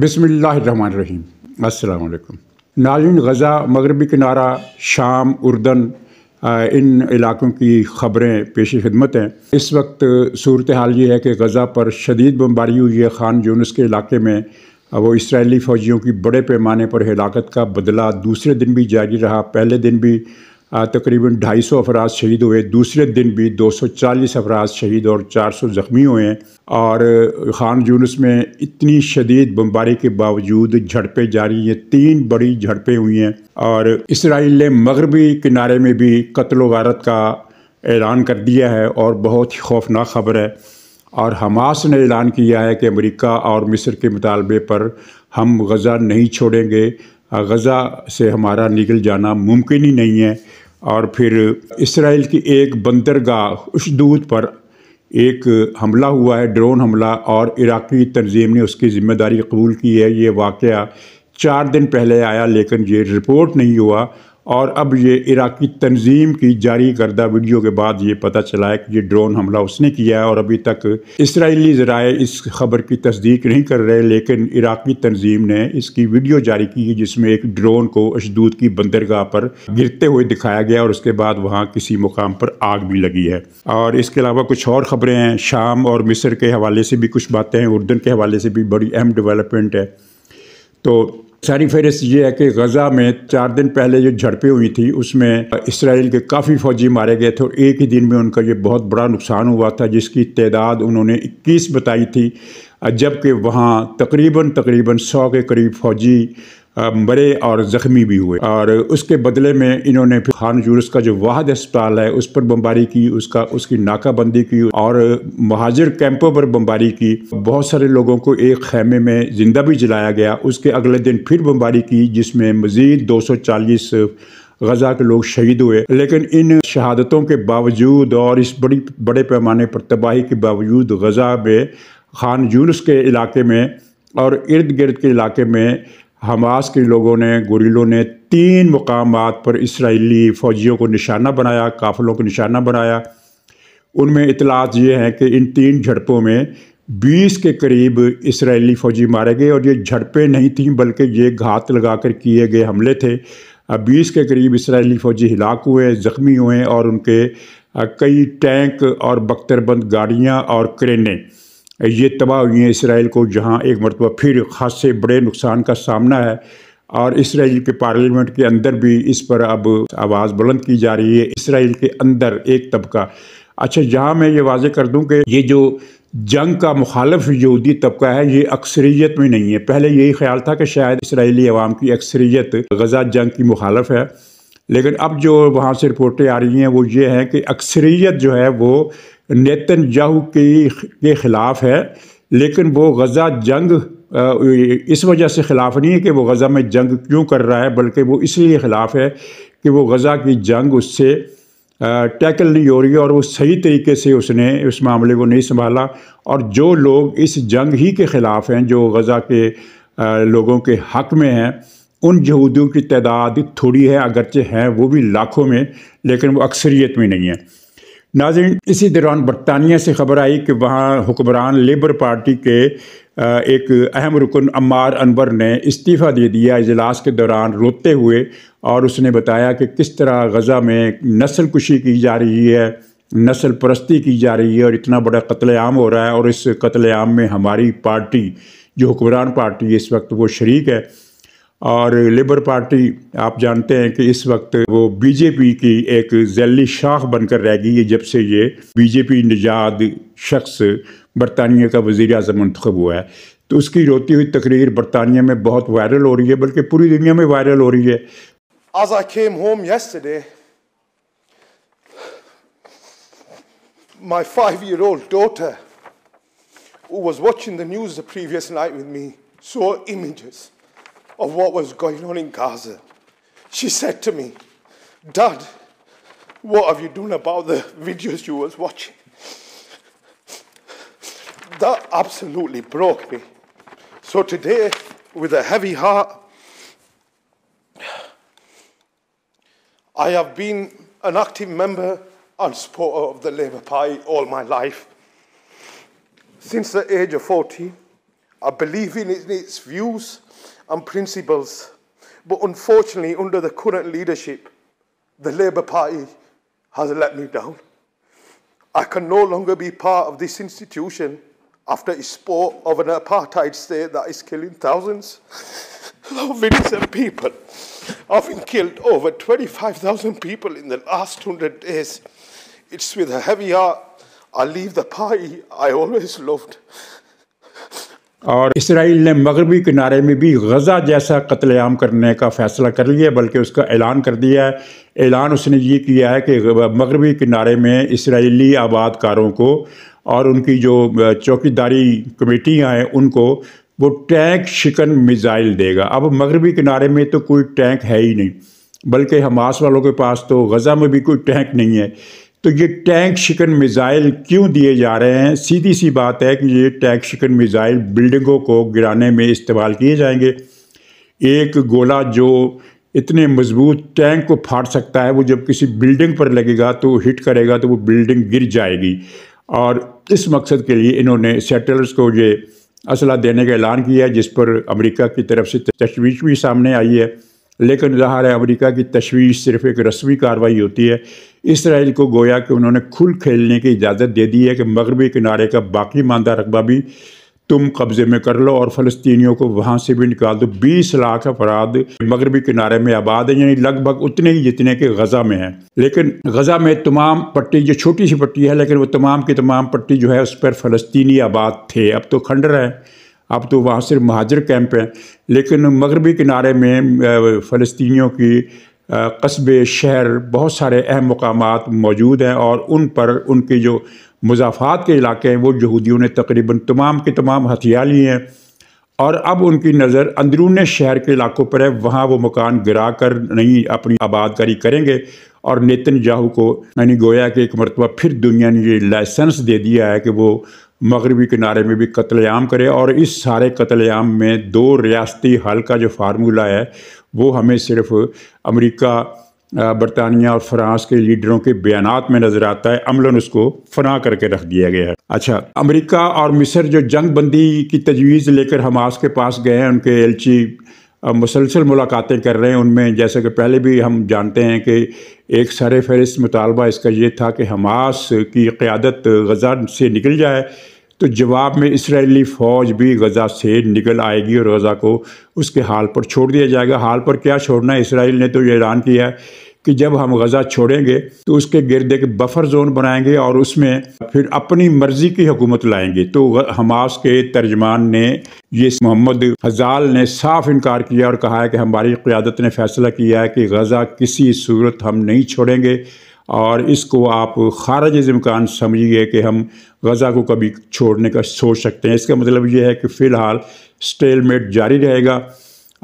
बिस्मिल्लाहिर्रहमानिर्रहीम। अस्सलाम वालेकुम नाज़रीन। गज़ा, मगरबी किनारा, शाम, उर्दन, इन इलाक़ों की ख़बरें पेश खिदमत हैं। इस वक्त सूरत हाल ये है कि गज़ा पर शदीद बमबारी हुई है। ख़ान यूनुस के इलाके में वो इसराइली फ़ौजियों की बड़े पैमाने पर हलाकत का बदला दूसरे दिन भी जारी रहा। पहले दिन भी तकरीबन 250 अफराद शहीद हुए, दूसरे दिन भी 240 अफराद शहीद और 400 ज़ख्मी हुए हैं। और ख़ान यूनुस में इतनी शदीद बमबारी के बावजूद झड़पें जारी हैं। 3 बड़ी झड़पें हुई हैं और इसराइल ने मगरबी किनारे में भी कत्ल वारत का ऐलान कर दिया है और बहुत ही खौफनाक ख़बर है। और हमास ने ऐलान किया है कि अमेरिका और मिस्र के मुतालबे पर हम गज़ा नहीं छोड़ेंगे, गज़ा से हमारा निकल जाना मुमकिन ही नहीं है। और फिर इसराइल की एक बंदरगाह उश्दूद पर एक हमला हुआ है, ड्रोन हमला, और इराक़ी तंजीम ने उसकी ज़िम्मेदारी कबूल की है। ये वाक़या 4 दिन पहले आया लेकिन ये रिपोर्ट नहीं हुआ और अब ये इराक़ी तंजीम की जारी करदा वीडियो के बाद ये पता चला है कि ये ड्रोन हमला उसने किया है। और अभी तक इसराइली ज़राए इस ख़बर की तस्दीक नहीं कर रहे, लेकिन इराक़ी तंजीम ने इसकी वीडियो जारी की है जिसमें एक ड्रोन को अश्दूद की बंदरगाह पर गिरते हुए दिखाया गया और उसके बाद वहाँ किसी मुकाम पर आग भी लगी है। और इसके अलावा कुछ और ख़बरें हैं। शाम और मिस्र के हवाले से भी कुछ बातें हैं, उर्दन के हवाले से भी बड़ी अहम डेवलपमेंट है। तो सारी फहरिस्त ये है कि गज़ा में 4 दिन पहले जो झड़पें हुई थी उसमें इसराइल के काफ़ी फ़ौजी मारे गए थे और एक ही दिन में उनका ये बहुत बड़ा नुकसान हुआ था जिसकी तादाद उन्होंने 21 बताई थी, जबकि वहाँ तकरीबन 100 के करीब फ़ौजी मरे और ज़ख्मी भी हुए। और उसके बदले में इन्होंने फिर ख़ान यूनुस का जो वाहद अस्पताल है उस पर बमबारी की, उसकी नाकाबंदी की और महाजिर कैंपों पर बमबारी की। बहुत सारे लोगों को एक खैमे में ज़िंदा भी जलाया गया। उसके अगले दिन फिर बमबारी की जिसमें मज़ीद 240 गज़ा के लोग शहीद हुए। लेकिन इन शहादतों के बावजूद और इस बड़े पैमाने पर तबाही के बावजूद गज़ा में, ख़ान यूनुस के इलाके में और इर्द गिर्द के इलाके में हमास के लोगों ने, गुरिलों ने 3 मुकामात पर इसराइली फ़ौजियों को निशाना बनाया, काफ़िलों को निशाना बनाया। उनमें इतलात ये हैं कि इन 3 झड़पों में 20 के करीब इसराइली फ़ौजी मारे गए और ये झड़पें नहीं थीं बल्कि ये घात लगाकर किए गए हमले थे। 20 के करीब इसराइली फ़ौजी हिलाक हुए, ज़ख्मी हुए और उनके कई टैंक और बख्तरबंद गाड़ियाँ और क्रेनें ये तबाह हुई हैं। इसराइल को जहाँ एक मरतबा फिर खासे बड़े नुकसान का सामना है और इसराइल के पार्लियामेंट के अंदर भी इस पर अब आवाज़ बुलंद की जा रही है। इसराइल के अंदर एक तबका, अच्छा यहाँ मैं ये वाज़े कर दूँ कि ये जो जंग का मुखालिफ यहूदी तबका है ये अक्सरियत में नहीं है। पहले यही ख्याल था कि शायद इसराइली अवाम की अक्सरियत गज़ा जंग की मुखालिफ है, लेकिन अब जो वहाँ से रिपोर्टें आ रही हैं वो ये हैं कि अक्सरियत जो है वो नेतन्याहू के ख़िलाफ़ है, लेकिन वो गज़ा जंग इस वजह से ख़िलाफ़ नहीं है कि वो गज़ा में जंग क्यों कर रहा है, बल्कि वो इसलिए ख़िलाफ़ है कि वो गज़ा की जंग उससे टैकल नहीं हो रही और वो सही तरीके से उसने उस मामले को नहीं संभाला। और जो लोग इस जंग ही के ख़िलाफ़ हैं, जो गज़ा के लोगों के हक़ में हैं, उन यहूदियों की तादाद थोड़ी है, अगरचे हैं वो भी लाखों में, लेकिन वो अक्सरियत में नहीं है। नाज़रीन, इसी दौरान बरतानिया से ख़बर आई कि वहाँ हुक्मरान लेबर पार्टी के एक अहम रुकन अम्मार अनवर ने इस्तीफ़ा दे दिया इजलास के दौरान रोते हुए। और उसने बताया कि किस तरह गज़ा में नस्ल कुशी की जा रही है, नस्ल परस्ती की जा रही है और इतना बड़ा कत्लेआम हो रहा है और इस कत्लेआम में हमारी पार्टी जो हुक्मरान पार्टी है इस वक्त वो शरीक है। और लेबर पार्टी आप जानते हैं कि इस वक्त वो बीजेपी की एक जैली शाख बनकर रह गई है जब से ये बीजेपी निजाद शख्स बरतानिया का वज़ीर आज़म मुंतखब हुआ है। तो उसकी रोती हुई तकरीर बरतानिया में बहुत वायरल हो रही है, बल्कि पूरी दुनिया में वायरल हो रही है। As I came home yesterday, my 5-year-old daughter, who was watching the news the previous night with me, saw images of what was going on in Gaza. She said to me, "Dad, what have you done about the videos you was watching?" That absolutely broke me. So today, with a heavy heart, I have been an active member and supporter of the Labour Party all my life. Since the age of 14, I believe in its views and principles, but unfortunately, under the current leadership, the Labour Party has let me down. I can no longer be part of this institution after its support of an apartheid state that is killing thousands of innocent people. I've been killed over 25,000 people in the last 100 days. It's with a heavy heart I leave the party I always loved. और Israel ने मगरबी किनारे में भी गज़ा जैसा कत्लेआम करने का फैसला कर लिया, बल्कि उसका ऐलान कर दिया है। ऐलान उसने ये किया है कि मगरबी किनारे में इसराइली आबादकारों को और उनकी जो चौकीदारी कमेटियां हैं उनको वो टैंक शिकन मिसाइल देगा। अब मगरबी किनारे में तो कोई टैंक है ही नहीं, बल्कि हमास वालों के पास तो गज़ा में भी कोई टैंक नहीं है। तो ये टैंक शिकन मिसाइल क्यों दिए जा रहे हैं? सीधी सी बात है कि ये टैंक शिकन मिसाइल बिल्डिंगों को गिराने में इस्तेमाल किए जाएंगे। एक गोला जो इतने मजबूत टैंक को फाड़ सकता है, वो जब किसी बिल्डिंग पर लगेगा तो हिट करेगा तो वो बिल्डिंग गिर जाएगी। और इस मकसद के लिए इन्होंने सेटलर्स को ये असला देने का ऐलान किया, जिस पर अमेरिका की तरफ से तशवीश भी सामने आई है। लेकिन ज़ाहिर है अमेरिका की तशवीश सिर्फ एक रस्मी कार्रवाई होती है। इसराइल को गोया कि उन्होंने खुल खेलने की इजाज़त दे दी है कि मगरबी किनारे का बाकी मांदा रकबा भी तुम कब्ज़े में कर लो और फ़लस्तीनियों को वहाँ से भी निकाल दो। 20 लाख अफराद मगरबी किनारे में आबाद हैं, यानी लगभग उतने ही जितने के गज़ा में हैं। लेकिन गज़ा में तमाम पट्टी, जो छोटी सी पट्टी है, लेकिन वो तमाम की तमाम पट्टी जो है उस पर फ़लस्तीनी आबाद थे। अब तो खंडर है, अब तो वहाँ सिर्फ महाजर कैंप हैं। लेकिन मगरबी किनारे में फ़लस्तीनियों की कस्बे, शहर, बहुत सारे अहम मकामात मौजूद हैं और उन पर उनके जो मुजाफात के इलाके हैं वो यहूदियों ने तकरीबन तमाम के तमाम हथियार लिए हैं। और अब उनकी नज़र अंदरूनी शहर के इलाकों पर है, वहाँ वो मकान गिरा कर नहीं अपनी आबादकारी करेंगे। और नेतन्याहू को यानी गोया कि एक मरतबा फिर दुनिया ने ये लाइसेंस दे दिया है कि वो मगरबी किनारे में भी कत्लेआम करे। और इस सारे कत्लेआम में दो रियासती हल का जो फार्मूला है वो हमें सिर्फ अमेरिका, बरतानिया और फ्रांस के लीडरों के बयानात में नज़र आता है, अमलन उसको फना करके रख दिया गया है। अच्छा, अमेरिका और मिस्र जो जंग बंदी की तजवीज़ लेकर हमास के पास गए हैं, उनके एलची मुसलसल मुलाकातें कर रहे हैं। उनमें जैसा कि पहले भी हम जानते हैं कि एक सारे फहरिस्त मुतालबा इसका ये था कि हमास की क़्यादत गज़ा से निकल जाए, तो जवाब में इसराइली फ़ौज भी गज़ा से निकल आएगी और गज़ा को उसके हाल पर छोड़ दिया जाएगा। हाल पर क्या छोड़ना है, इसराइल ने तो ये ऐलान किया है कि जब हम गज़ा छोड़ेंगे तो उसके गिरद एक बफर जोन बनाएंगे और उसमें फिर अपनी मर्ज़ी की हुकूमत लाएंगे। तो हमास के तर्जमान ने, ये मोहम्मद हज़ाल ने साफ इनकार किया और कहा है कि हमारी क़्यादत ने फ़ैसला किया है कि गज़ा किसी सूरत हम नहीं छोड़ेंगे और इसको आप ख़ारिज इम्कान समझिए कि हम गज़ा को कभी छोड़ने का सोच सकते हैं। इसका मतलब ये है कि फ़िलहाल स्टेलमेट जारी रहेगा।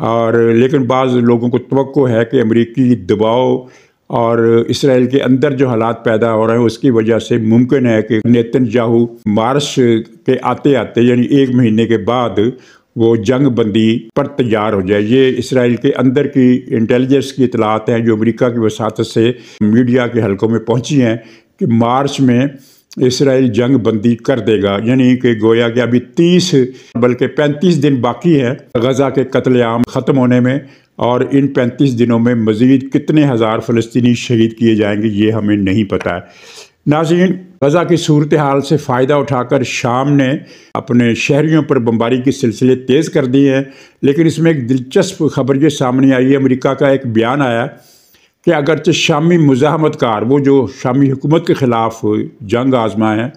और लेकिन बाज़ लोगों को तवक्को है कि अमेरिकी दबाव और इसराइल के अंदर जो हालात पैदा हो रहे हैं उसकी वजह से मुमकिन है कि नेतन्याहू मार्च के आते आते यानी एक महीने के बाद वो जंग बंदी पर तैयार हो जाए। ये इसराइल के अंदर की इंटेलिजेंस की इतलात हैं जो अमेरिका की वसात से मीडिया के हलकों में पहुंची हैं कि मार्च में इसराइल जंग बंदी कर देगा। यानी कि गोया कि अभी 35 दिन बाकी है गज़ा के कत्लेआम ख़त्म होने में, और इन 35 दिनों में मज़ीद कितने हज़ार फ़लस्तीनी शहीद किए जाएंगे ये हमें नहीं पता है। नाज़रीन, गज़ा की सूरत हाल से फ़ायदा उठाकर शाम ने अपने शहरियों पर बमबारी के सिलसिले तेज़ कर दिए हैं। लेकिन इसमें एक दिलचस्प खबर ये सामने आई है, अमेरिका का एक बयान आया कि अगरचे शामी मुज़ाहमतकार, वो जो शामी हुकूमत के ख़िलाफ़ जंग आज़मा है,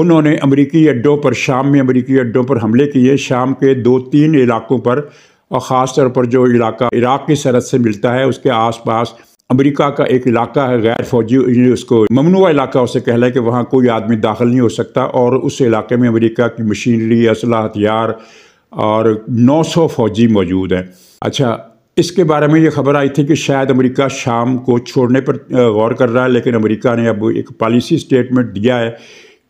उन्होंने अमेरिकी अड्डों पर, शाम में अमेरिकी अड्डों पर हमले किए। शाम के 2-3 इलाकों पर और ख़ास तौर पर जो इलाका इराक़ की सरहद से मिलता है उसके आस पास अमेरिका का एक इलाका है गैर फौजी, उसको ममनुआ इलाका उसे कह लें कि वहाँ कोई आदमी दाखिल नहीं हो सकता। और उस इलाके में अमेरिका की मशीनरी, असला, हथियार और 900 फौजी मौजूद हैं। अच्छा, इसके बारे में ये खबर आई थी कि शायद अमेरिका शाम को छोड़ने पर गौर कर रहा है, लेकिन अमेरिका ने अब एक पॉलिसी स्टेटमेंट दिया है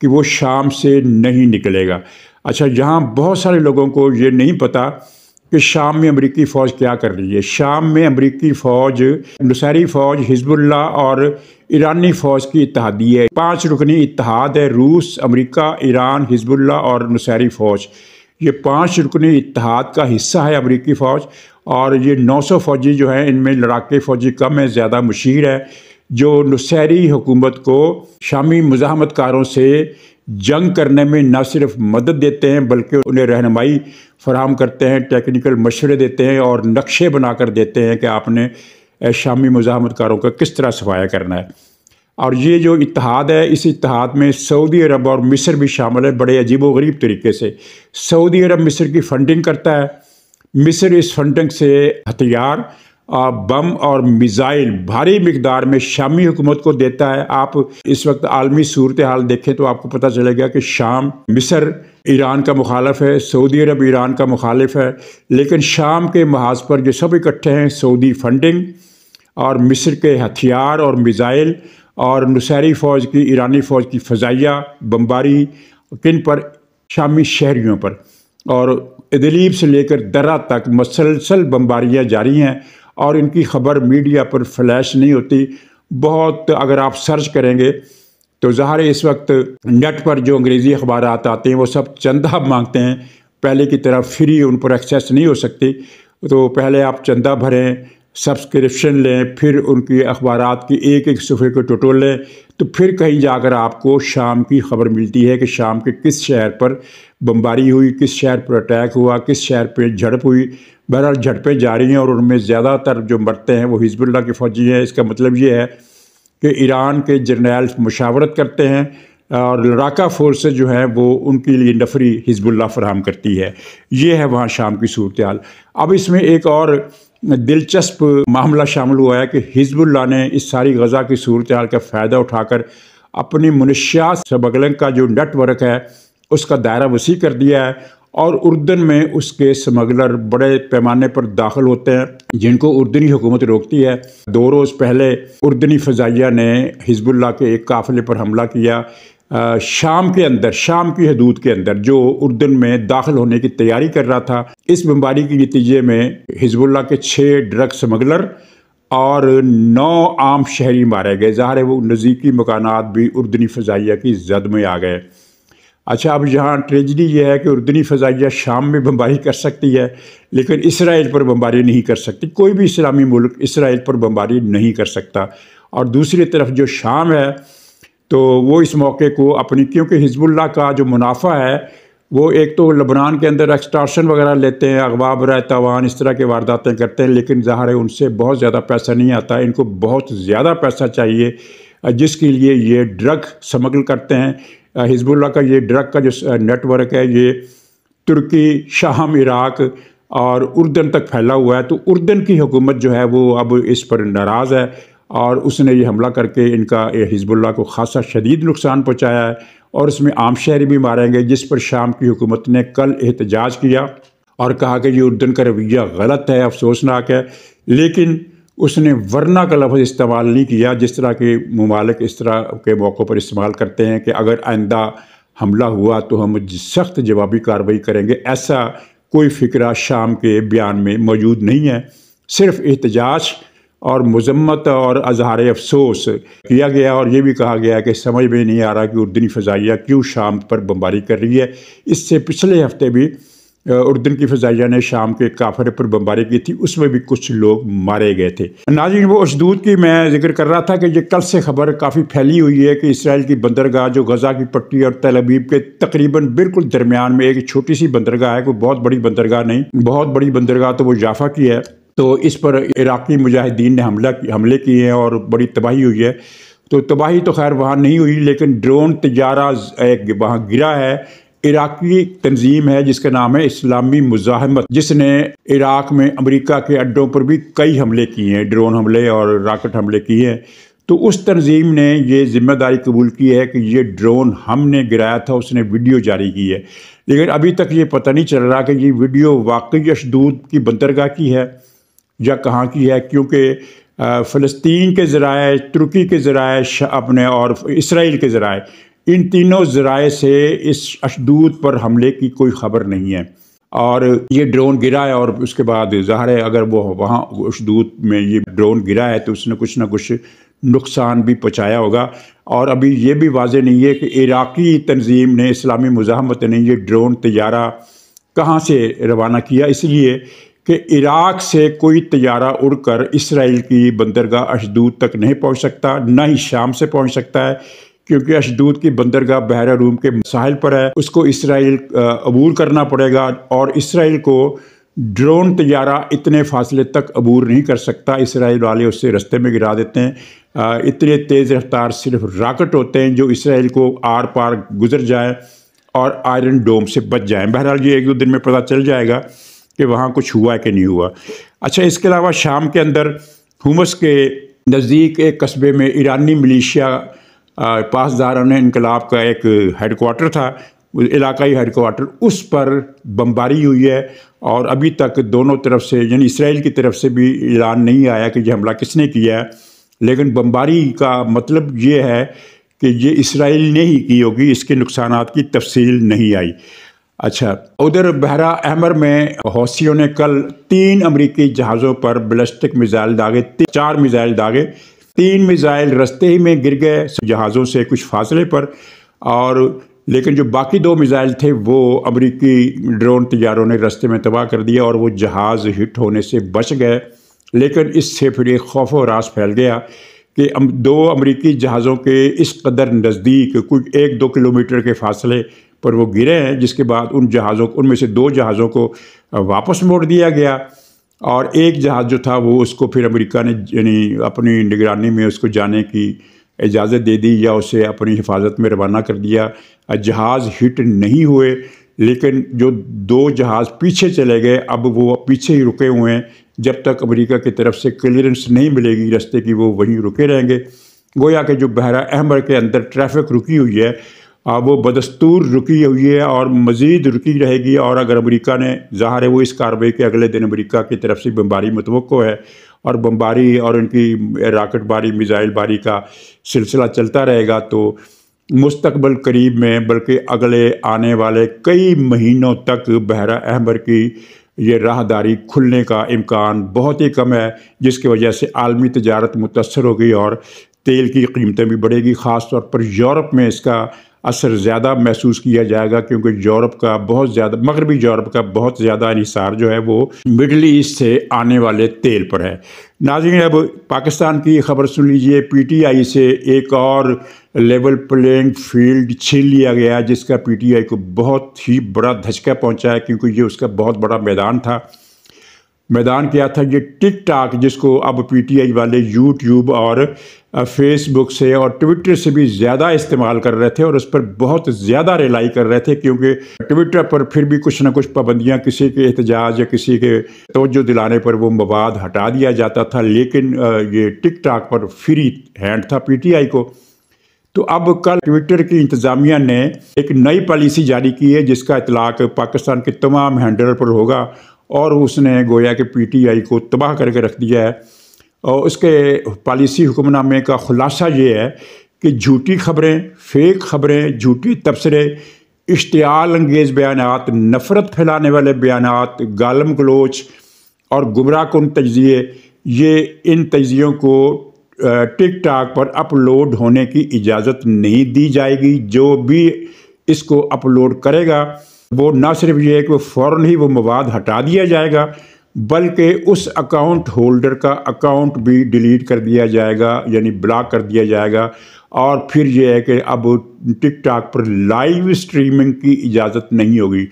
कि वो शाम से नहीं निकलेगा। अच्छा, यहाँ बहुत सारे लोगों को ये नहीं पता कि शाम में अमेरिकी फ़ौज क्या कर रही है। शाम में अमेरिकी फ़ौज नुसैरी फ़ौज, हिजबुल्लाह और ईरानी फ़ौज की इत्तहादी है। 5 रुकनी इत्तहाद है, रूस, अमेरिका, ईरान, हिजबुल्लाह और नुसैरी फ़ौज। ये 5 रुकने इत्तेहाद का हिस्सा है अमेरिकी फ़ौज, और ये 900 फ़ौजी जो हैं, इनमें लड़ाके फ़ौजी कम है, ज़्यादा मुशीर है, जो नुसैरी हुकूमत को शामी मुज़ाहमतकारों से जंग करने में न सिर्फ मदद देते हैं बल्कि उन्हें रहनुमाई फराहम करते हैं, टेक्निकल मशवरे देते हैं और नक्शे बना कर देते हैं कि आपने शामी मुज़ाहमतकारों का किस तरह सफाया करना है। और ये जो इत्तेहाद है, इस इत्तेहाद में सऊदी अरब और मिस्र भी शामिल है, बड़े अजीब व गरीब तरीके से। सऊदी अरब मिस्र की फंडिंग करता है, मिस्र इस फंडिंग से हथियार, बम और मिज़ाइल भारी मकदार में शामी हुकूमत को देता है। आप इस वक्त आलमी सूरत हाल देखें तो आपको पता चलेगा कि शाम, मिस्र ईरान का मुखालिफ है, सऊदी अरब ईरान का मुखालिफ है, लेकिन शाम के महाज पर जो सब इकट्ठे हैं, सऊदी फंडिंग और मिस्र के हथियार और मिज़ाइल और नुसैरी फ़ौज की, ईरानी फ़ौज की फ़ज़ाइया बमबारी किन पर, शामी शहरियों पर, और इदलीब से लेकर दर्रा तक मसलसल बमबारियाँ जारी हैं और इनकी ख़बर मीडिया पर फ्लैश नहीं होती। बहुत अगर आप सर्च करेंगे तो ज़ाहिर इस वक्त नेट पर जो अंग्रेज़ी अखबार आते हैं वो सब चंदा मांगते हैं, पहले की तरह फ्री उन पर एक्सेस नहीं हो सकती, तो पहले आप चंदा भरें, सब्सक्रिप्शन लें, फिर उनकी अखबारात की एक एक सफ़े को टटोल लें, तो फिर कहीं जाकर आपको शाम की ख़बर मिलती है कि शाम के किस शहर पर बमबारी हुई, किस शहर पर अटैक हुआ, किस शहर पर झड़प हुई। बहरहाल झड़पें जारी हैं और उनमें ज़्यादातर जो मरते हैं वो हिज़्बुल्लाह के फ़ौजी हैं। इसका मतलब ये है कि ईरान के जर्नैल मुशावरत करते हैं और लड़ाका फोर्स जो हैं वो उनके लिए नफरी हिज़्बुल्लाह फराहम करती है। ये है वहाँ शाम की सूरत हाल। अब इसमें एक और दिलचस्प मामला शामिल हुआ है कि हिज़्बुल्लाह ने इस सारी गज़ा की सूरत हाल का फ़ायदा उठाकर अपनी मुनशियात समगलिंग का जो नेटवर्क है उसका दायरा वसी कर दिया है, और उर्दन में उसके स्मगलर बड़े पैमाने पर दाखिल होते हैं जिनको उर्दनी हुकूमत रोकती है। 2 रोज़ पहले उर्दनी फ़ज़ाइया ने हिज़्बुल्लाह के एक काफ़िले पर हमला किया शाम के अंदर, शाम की हदूद के अंदर, जो उर्दन में दाखिल होने की तैयारी कर रहा था। इस बमबारी के नतीजे में हिज़्बुल्लाह के 6 ड्रग स्मगलर और 9 आम शहरी मारे गए। ज़ाहिर है वो नज़दीकी मकानात भी उर्दनी फ़ज़ाइया की जद में आ गए। अच्छा, अब यहाँ ट्रेजडी ये है कि उर्दनी फ़ज़ाइया शाम में बमबारी कर सकती है लेकिन इसराइल पर बमबारी नहीं कर सकती। कोई भी इस्लामी मुल्क इसराइल पर बमबारी नहीं कर सकता। और दूसरी तरफ जो शाम है तो वो इस मौके को अपनी, क्योंकि हिज़्बुल्लाह का जो मुनाफा है वो एक तो लबनान के अंदर एक्सट्रैक्शन वगैरह लेते हैं, अगवा बराए तावान, इस तरह के वारदातें करते हैं, लेकिन ज़ाहिर है उनसे बहुत ज़्यादा पैसा नहीं आता। इनको बहुत ज़्यादा पैसा चाहिए जिसके लिए ये ड्रग स्मगल करते हैं। हिज़्बुल्लाह का ये ड्रग का जो नेटवर्क है ये तुर्की, शाम, इराक़ और उर्दन तक फैला हुआ है। तो उर्दन की हुकूमत जो है वो अब इस पर नाराज़ है और उसने ये हमला करके इनका, हिज़्बुल्लाह को खासा शदीद नुकसान पहुँचाया है और इसमें आम शहरी भी मारे गए, जिस पर शाम की हुकूमत ने कल एहतजाज किया और कहा कि ये उर्दन का रवैया गलत है, अफसोसनाक है, लेकिन उसने वरना का लफ्ज़ इस्तेमाल नहीं किया जिस तरह के ममालिक इस तरह के मौक़ों पर इस्तेमाल करते हैं कि अगर आइंदा हमला हुआ तो हम सख्त जवाबी कार्रवाई करेंगे। ऐसा कोई फ़िक्रा शाम के बयान में मौजूद नहीं है, सिर्फ एहतजाज और मज़म्मत और इज़हार अफसोस किया गया। और ये भी कहा गया कि समझ में नहीं आ रहा कि उर्दनी फ़ज़ाइया क्यों शाम पर बमबारी कर रही है। इससे पिछले हफ्ते भी उर्दन की फ़ज़ाइया ने शाम के काफ़िले पर बमबारी की थी, उसमें भी कुछ लोग मारे गए थे। नाज़रीन, वो अश्दूद की मैं जिक्र कर रहा था कि ये कल से ख़बर काफ़ी फैली हुई है कि इसराइल की बंदरगाह जो गज़ा की पट्टी और तेल अवीव के तकरीबन बिल्कुल दरमियान में एक छोटी सी बंदरगाह है, कोई बहुत बड़ी बंदरगाह नहीं, बहुत बड़ी बंदरगाह तो वो याफा की है, तो इस पर इराक़ी मुजाहिदीन ने हमले किए हैं और बड़ी तबाही हुई है। तो तबाही तो खैर वहाँ नहीं हुई, लेकिन ड्रोन तजारा एक वहाँ गिरा है। इराक़ी तंजीम है जिसका नाम है इस्लामी मुजाहमत, जिसने इराक़ में अमेरिका के अड्डों पर भी कई हमले किए हैं, ड्रोन हमले और राकेट हमले किए हैं। तो उस तंजीम ने ये ज़िम्मेदारी कबूल की है कि ये ड्रोन हमने गिराया था, उसने वीडियो जारी की है, लेकिन अभी तक ये पता नहीं चल रहा कि ये वीडियो वाकई अश्दूद की बंदरगाह की है या कहाँ की है, क्योंकि फ़लस्तीन के ज़राए, तुर्की के ज़राए अपने और इसराइल के ज़राए, इन तीनों ज़राए से इस अश्दूद पर हमले की कोई ख़बर नहीं है। और ये ड्रोन गिरा है और उसके बाद ज़ाहिर है अगर वो वहाँ अश्दूद में ये ड्रोन गिरा है तो उसने कुछ ना कुछ नुकसान भी पहुँचाया होगा। और अभी ये भी वाज़ह नहीं है कि इराक़ी तंजीम ने, इस्लामी मुज़ाहमत ने ये ड्रोन तैयारा कहाँ से रवाना किया, इसलिए कि इराक़ से कोई तैयारा उड़कर इसराइल की बंदरगाह अश्दूद तक नहीं पहुँच सकता, ना ही शाम से पहुँच सकता है, क्योंकि अश्दूद की बंदरगाह बहरा रूम के साहिल पर है। उसको इसराइल अबूर करना पड़ेगा और इसराइल को ड्रोन तैयारा इतने फासले तक अबूर नहीं कर सकता, इसराइल वाले उससे रास्ते में गिरा देते हैं। इतने तेज़ रफ्तार सिर्फ राकेट होते हैं जो इसराइल को आर पार गुजर जाए और आयरन डोम से बच जाएँ। बहरहाल ये एक दो दिन में पता चल जाएगा कि वहाँ कुछ हुआ है कि नहीं हुआ। अच्छा, इसके अलावा शाम के अंदर हुमस के नज़दीक एक कस्बे में ईरानी मिलिशिया पासदारान इनकलाब का एक हेडक्वार्टर था, इलाकाई हेडक्वार्टर, उस पर बमबारी हुई है और अभी तक दोनों तरफ से यानी इसराइल की तरफ से भी ऐलान नहीं आया कि यह हमला किसने किया है, लेकिन बमबारी का मतलब ये है कि ये इसराइल ने ही की होगी, इसके नुकसानात की तफसील नहीं आई। अच्छा, उधर बहरा अहमर में हौसियों ने कल 3 अमरीकी जहाज़ों पर बैलिस्टिक मिज़ाइल दागे, 4 मिज़ाइल दागे, 3 मिज़ाइल रास्ते ही में गिर गए जहाज़ों से कुछ फासले पर, और लेकिन जो बाकी 2 मिज़ाइल थे वो अमरीकी ड्रोन तैयारों ने रास्ते में तबाह कर दिया और वो जहाज़ हिट होने से बच गए। लेकिन इससे फिर एक खौफ और रास फैल गया कि 2 अमरीकी जहाज़ों के इस कदर नज़दीक कुछ 1-2 किलोमीटर के फासले पर वो गिरे हैं, जिसके बाद उन जहाज़ों को, उनमें से 2 जहाज़ों को वापस मोड़ दिया गया और एक जहाज़ जो था वो उसको फिर अमेरिका ने यानी अपनी निगरानी में उसको जाने की इजाज़त दे दी या उसे अपनी हिफाजत में रवाना कर दिया। जहाज़ हिट नहीं हुए, लेकिन जो 2 जहाज़ पीछे चले गए अब वो पीछे ही रुके हुए हैं, जब तक अमेरिका की तरफ से क्लियरेंस नहीं मिलेगी रास्ते की वो वहीं रुके रहेंगे। गोया कि जो बहरा अहमर के अंदर ट्रैफिक रुकी हुई है वो बदस्तूर रुकी हुई है और मज़ीद रुकी रहेगी, और अगर अमेरिका ने, ज़ाहिर है वो इस कार्रवाई के अगले दिन अमेरिका की तरफ से बमबारी मतवक़्क़ो है और बमबारी और उनकी राकेट बारी, मिज़ाइल बारी का सिलसिला चलता रहेगा, तो मुस्तकबिल करीब में बल्कि अगले आने वाले कई महीनों तक बहरा अहमर की ये राहदारी खुलने का इम्कान बहुत ही कम है, जिसकी वजह से आलमी तजारत मुतासर होगी और तेल की कीमतें भी बढ़ेगी। ख़ास तौर पर यूरोप में इसका असर ज़्यादा महसूस किया जाएगा, क्योंकि यूरोप का बहुत ज़्यादा, मगरबी यूरोप का बहुत ज़्यादा इन्हिसार जो है वो मिडल ईस्ट से आने वाले तेल पर है। नाज़रीन, अब पाकिस्तान की खबर सुन लीजिए। पीटीआई से एक और लेवल प्लेइंग फील्ड छीन लिया गया, जिसका पीटीआई को बहुत ही बड़ा धचका पहुंचा है, क्योंकि ये उसका बहुत बड़ा मैदान था। मैदान क्या था? ये टिकटॉक, जिसको अब पीटीआई वाले यूट्यूब और फेसबुक से और ट्विटर से भी ज़्यादा इस्तेमाल कर रहे थे और उस पर बहुत ज़्यादा रिलाई कर रहे थे, क्योंकि ट्विटर पर फिर भी कुछ ना कुछ पाबंदियाँ, किसी के एहतजाज या किसी के तवज्जो दिलाने पर वो मवाद हटा दिया जाता था, लेकिन ये टिकटॉक पर फ्री हैंड था पीटीआई को। तो अब कल ट्विटर की इंतज़ामिया ने एक नई पॉलिसी जारी की है, जिसका इतलाक़ पाकिस्तान के तमाम हैंडलर पर होगा, और उसने गोया कि पीटीआई को तबाह करके रख दिया है। और उसके पॉलिसी हुक्मनामे का ख़ुलासा ये है कि झूठी खबरें, फेक खबरें, झूठी तबसरे, इश्तियाल अंगेज़ बयानात, नफ़रत फैलाने वाले बयानात, गालम गलोच और गुमराह कुन तज्ज़िये, ये इन तज्ज़ियों को टिकटॉक पर अपलोड होने की इजाज़त नहीं दी जाएगी। जो भी इसको अपलोड करेगा वो ना सिर्फ ये है कि वो फ़ौरन ही वो मवाद हटा दिया जाएगा, बल्कि उस अकाउंट होल्डर का अकाउंट भी डिलीट कर दिया जाएगा, यानी ब्लॉक कर दिया जाएगा। और फिर ये है कि अब टिकटॉक पर लाइव स्ट्रीमिंग की इजाज़त नहीं होगी।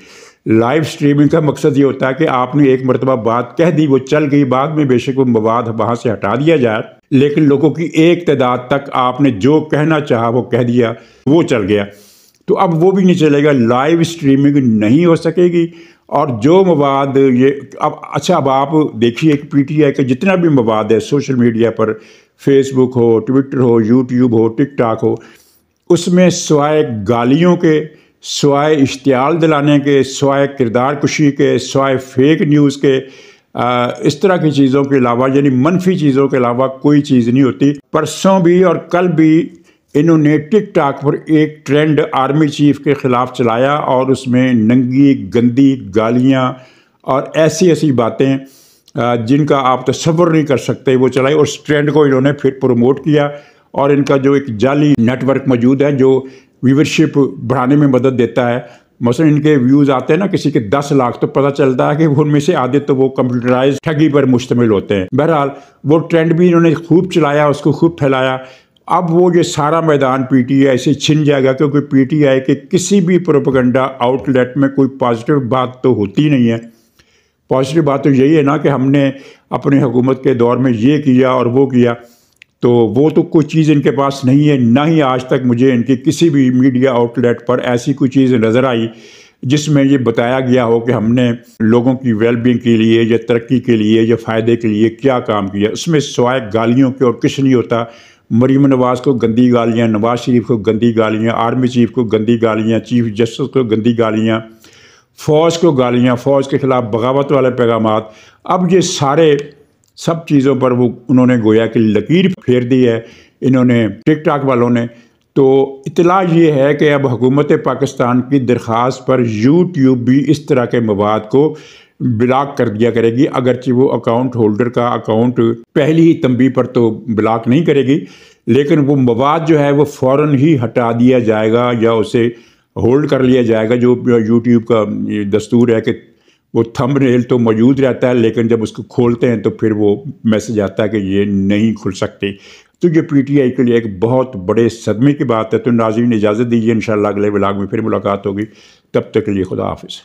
लाइव स्ट्रीमिंग का मकसद ये होता है कि आपने एक मरतबा बात कह दी, वो चल गई, बाद में बेशक वो मवाद वहाँ से हटा दिया जाए, लेकिन लोगों की एक तादाद तक आपने जो कहना चाहा वो कह दिया, वो चल गया, तो अब वो भी नहीं चलेगा, लाइव स्ट्रीमिंग नहीं हो सकेगी। और जो मवाद ये अब, अच्छा, अब आप देखिए कि पीटीआई का जितना भी मवाद है सोशल मीडिया पर, फेसबुक हो, ट्विटर हो, यूट्यूब हो, टिकटॉक हो, उसमें स्वाय गालियों के, स्वाय इश्तियाल दिलाने के, स्वाय किरदार कुशी के, स्वाय फेक न्यूज़ के, इस तरह की चीज़ों के अलावा, यानी मनफी चीज़ों के अलावा कोई चीज़ नहीं होती। परसों भी और कल भी इन्होंने टिकटॉक पर एक ट्रेंड आर्मी चीफ के ख़िलाफ़ चलाया और उसमें नंगी गंदी गालियाँ और ऐसी ऐसी बातें जिनका आप तसव्वुर नहीं कर सकते वो चलाई, और उस ट्रेंड को इन्होंने फिर प्रमोट किया। और इनका जो एक जाली नेटवर्क मौजूद है जो व्यूवरशिप बढ़ाने में मदद देता है, मसलन इनके व्यूज़ आते हैं ना किसी के 10 लाख, तो पता चलता है कि उनमें से आधे तो वो कंप्यूटराइज ठगी पर मुश्तमिल होते हैं। बहरहाल वो ट्रेंड भी इन्होंने खूब चलाया, उसको खूब फैलाया। अब वो ये सारा मैदान पीटीआई से छिन जाएगा, क्योंकि पीटीआई के किसी भी प्रोपेगेंडा आउटलेट में कोई पॉजिटिव बात तो होती नहीं है। पॉजिटिव बात तो यही है ना कि हमने अपने हुकूमत के दौर में ये किया और वो किया, तो वो तो कोई चीज़ इनके पास नहीं है। ना ही आज तक मुझे इनकी किसी भी मीडिया आउटलेट पर ऐसी कोई चीज़ नज़र आई जिसमें ये बताया गया हो कि हमने लोगों की वेलबींग के लिए या तरक्की के लिए या फ़ायदे के लिए क्या काम किया। उसमें सवाए गालियों के और कुछ नहीं होता। मरीम नवाज़ को गंदी गालियाँ, नवाज़ शरीफ को गंदी गालियाँ, आर्मी चीफ को गंदी गालियाँ, चीफ जस्टिस को गंदी गालियाँ, फ़ौज को गालियाँ, फ़ौज के ख़िलाफ़ बगावत वाले पैगामात। अब ये सारे सब चीज़ों पर वो उन्होंने गोया कि लकीर फेर दी है इन्होंने, टिकटॉक वालों ने। तो इतला ये है कि अब हुकूमत पाकिस्तान की दरख्वास्त पर यूट्यूब भी इस तरह के मवाद को ब्लॉक कर दिया करेगी, अगरचि वो अकाउंट होल्डर का अकाउंट पहली ही तंबी पर तो ब्लॉक नहीं करेगी, लेकिन वो मवाद जो है वो फ़ौरन ही हटा दिया जाएगा या उसे होल्ड कर लिया जाएगा। जो यूट्यूब का दस्तूर है कि वो थंबनेल तो मौजूद रहता है, लेकिन जब उसको खोलते हैं तो फिर वो मैसेज आता है कि ये नहीं खुल सकती। तो ये पीटीआई के लिए एक बहुत बड़े सदमे की बात है। तो नाज़रीन इजाज़त दीजिए, इंशाल्लाह अगले व्लॉग में फिर मुलाकात होगी। तब तक के लिए खुदा हाफिज़।